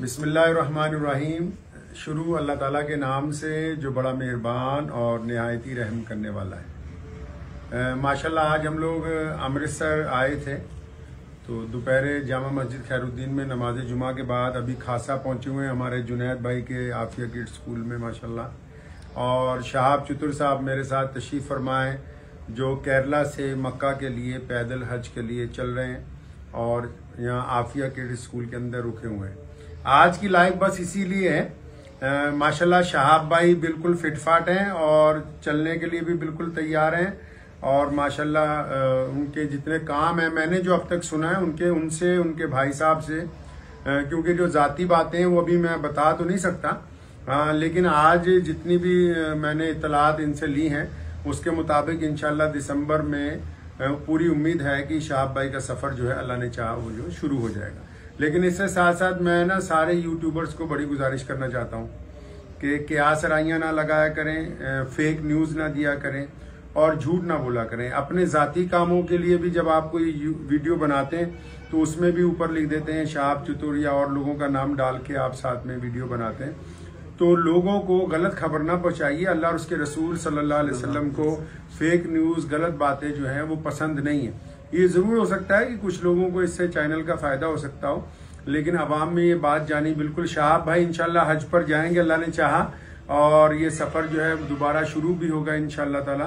बिस्मिल्लाहिर्रहमानिर्रहीम। शुरू अल्लाह ताला के नाम से जो बड़ा मेहरबान और निहायती रहम करने वाला है। माशाल्लाह आज हम लोग अमृतसर आए थे तो दोपहरे जामा मस्जिद खैरुद्दीन में नमाज जुमा के बाद अभी खासा पहुँचे हुए हैं हमारे जुनैद भाई के आफिया किड्स स्कूल में माशाल्लाह। और शहाब चतुर साहब मेरे साथ तशरीफ़ फरमाएँ जो केरला से मक्का के लिए पैदल हज के लिए चल रहे हैं और यहाँ आफिया किड्स स्कूल के अंदर रुके हुए हैं। आज की लाइव बस इसीलिए है माशाल्लाह शहाब भाई बिल्कुल फिटफाट हैं और चलने के लिए भी बिल्कुल तैयार हैं और माशाल्लाह उनके जितने काम हैं मैंने जो अब तक सुना है उनके भाई साहब से क्योंकि जो जाती बातें हैं वो भी मैं बता तो नहीं सकता लेकिन आज जितनी भी मैंने इत्तलात इनसे ली हैं उसके मुताबिक इंशाल्लाह दिसंबर में पूरी उम्मीद है कि शहाब भाई का सफ़र जो है अल्लाह ने चाहा वो जो शुरू हो जाएगा। लेकिन इससे साथ साथ मैं ना सारे यूट्यूबर्स को बड़ी गुजारिश करना चाहता हूँ कि क्या सराइयाँ ना लगाया करें, फेक न्यूज़ ना दिया करें और झूठ ना बोला करें। अपने ज़ाती कामों के लिए भी जब आप कोई वीडियो बनाते हैं तो उसमें भी ऊपर लिख देते हैं शहाब चतुर या और लोगों का नाम डाल के आप साथ में वीडियो बनाते हैं तो लोगों को गलत खबर ना पहुँचाइए। अल्लाह और उसके रसूल सल्लल्लाहु अलैहि वसल्लम को फेक न्यूज़ गलत बातें जो हैं वो पसंद नहीं है। ये ज़रूर हो सकता है कि कुछ लोगों को इससे चैनल का फ़ायदा हो सकता हो लेकिन अवाम में ये बात जानी बिल्कुल। शहाब भाई इंशाल्लाह हज पर जाएंगे अल्लाह ने चाहा और ये सफ़र जो है दोबारा शुरू भी होगा इंशाल्लाह ताला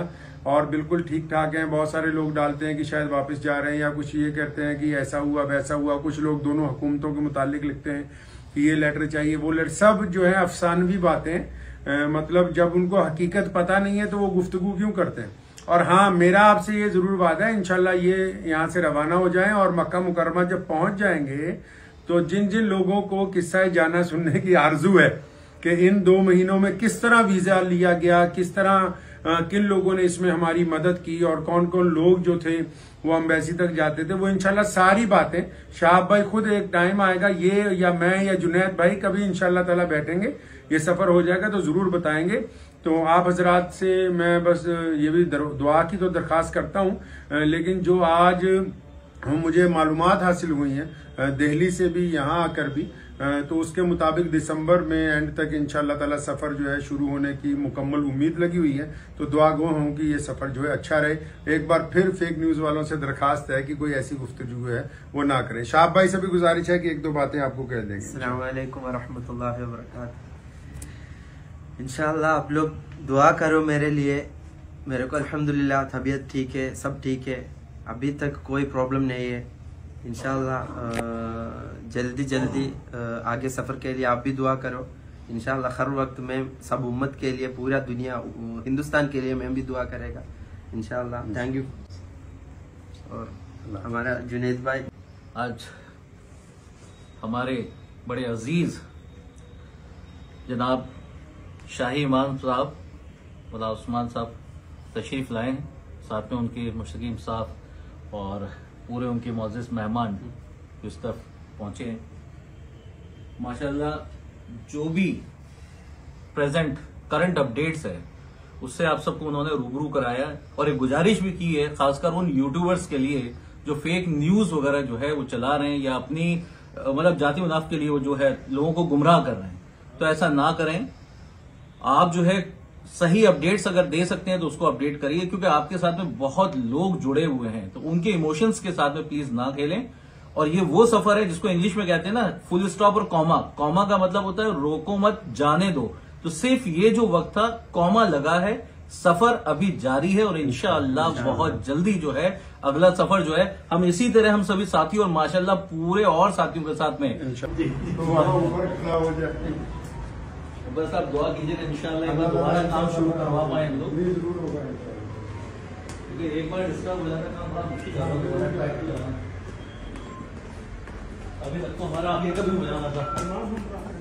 और बिल्कुल ठीक ठाक हैं। बहुत सारे लोग डालते हैं कि शायद वापस जा रहे हैं या कुछ ये कहते हैं कि ऐसा हुआ वैसा हुआ, कुछ लोग दोनों हुकूमतों के मुतालिक लिखते हैं कि ये लेटर चाहिए वो लेटर, सब जो है अफसानवी बातें। मतलब जब उनको हकीकत पता नहीं है तो वो गुफ्तगू क्यों करते हैं। और हाँ मेरा आपसे ये ज़रूर वादा है इंशाल्लाह ये यहाँ से रवाना हो जाएं और मक्का मुकरमा जब पहुँच जाएंगे तो जिन जिन लोगों को किस्सा जाना सुनने की आरजू है कि इन 2 महीनों में किस तरह वीज़ा लिया गया, किस तरह किन लोगों ने इसमें हमारी मदद की और कौन कौन लोग जो थे वो अम्बेसी तक जाते थे, वो इंशाल्लाह सारी बातें शहाब भाई खुद एक टाइम आएगा ये या मैं या जुनैद भाई कभी इंशाल्लाह ताला बैठेंगे, ये सफ़र हो जाएगा तो ज़रूर बताएंगे। तो आप हजरात से मैं बस ये भी दुआ की तो दरख्वास्त करता हूँ लेकिन जो आज मुझे मालूमात हासिल हुई हैं दिल्ली से भी यहाँ आकर भी तो उसके मुताबिक दिसंबर में एंड तक इंशाल्लाह ताला सफ़र जो है शुरू होने की मुकम्मल उम्मीद लगी हुई है। तो दुआ गो हूँ कि ये सफ़र जो है अच्छा रहे। एक बार फिर फेक न्यूज़ वालों से दरखास्त है कि कोई ऐसी गुफ्तगू है वो ना करें। शहाब भाई से भी गुजारिश है कि एक दो बातें आपको कह देंगे। अस्सलाम वालेकुम व रहमतुल्लाहि व बरकातहू। इंशाल्लाह आप लोग दुआ करो मेरे लिए, मेरे को अल्हम्दुलिल्लाह तबीयत ठीक है, सब ठीक है, अभी तक कोई प्रॉब्लम नहीं है। इंशाल्लाह जल्दी जल्दी आगे सफ़र के लिए आप भी दुआ करो। इंशाल्लाह हर वक्त मैं सब उम्मत के लिए, पूरा दुनिया हिंदुस्तान के लिए मैं भी दुआ करेगा इंशाल्लाह। Thank you. और हमारा जुनैद भाई आज हमारे बड़े अजीज़ जनाब शाही इमाम साहब मौला उस्मान साहब तशरीफ़ लाए हैं, साथ में उनके मुस्तकीम साहब और पूरे उनके मोअज़्ज़िज़ मेहमान जो इस तरफ पहुँचे हैं। माशाल्लाह जो भी प्रेजेंट करंट अपडेट्स है उससे आप सबको उन्होंने रूबरू कराया और एक गुजारिश भी की है खासकर उन यूट्यूबर्स के लिए जो फेक न्यूज़ वगैरह जो है वो चला रहे हैं या अपनी मतलब जाति मुनाफ के लिए वो जो है लोगों को गुमराह कर रहे हैं, तो ऐसा ना करें। आप जो है सही अपडेट्स अगर दे सकते हैं तो उसको अपडेट करिए क्योंकि आपके साथ में बहुत लोग जुड़े हुए हैं तो उनके इमोशंस के साथ में प्लीज ना खेलें। और ये वो सफर है जिसको इंग्लिश में कहते हैं ना फुल स्टॉप और कॉमा। कॉमा का मतलब होता है रोको मत, जाने दो। तो सिर्फ ये जो वक्त था कॉमा लगा है, सफर अभी जारी है और इंशाअल्लाह बहुत जल्दी जो है अगला सफर जो है हम इसी तरह हम सभी साथी और माशाल्लाह पूरे और साथियों के साथ में बस आप दुआ कीजिएगा इंशाल्लाह दोबारा काम शुरू करवा पाए हम लोग। एक बार डिस्टर्ब हो जाता काम बड़ा मुश्किल अभी तक तो हमारा आगे कभी हो जाना था।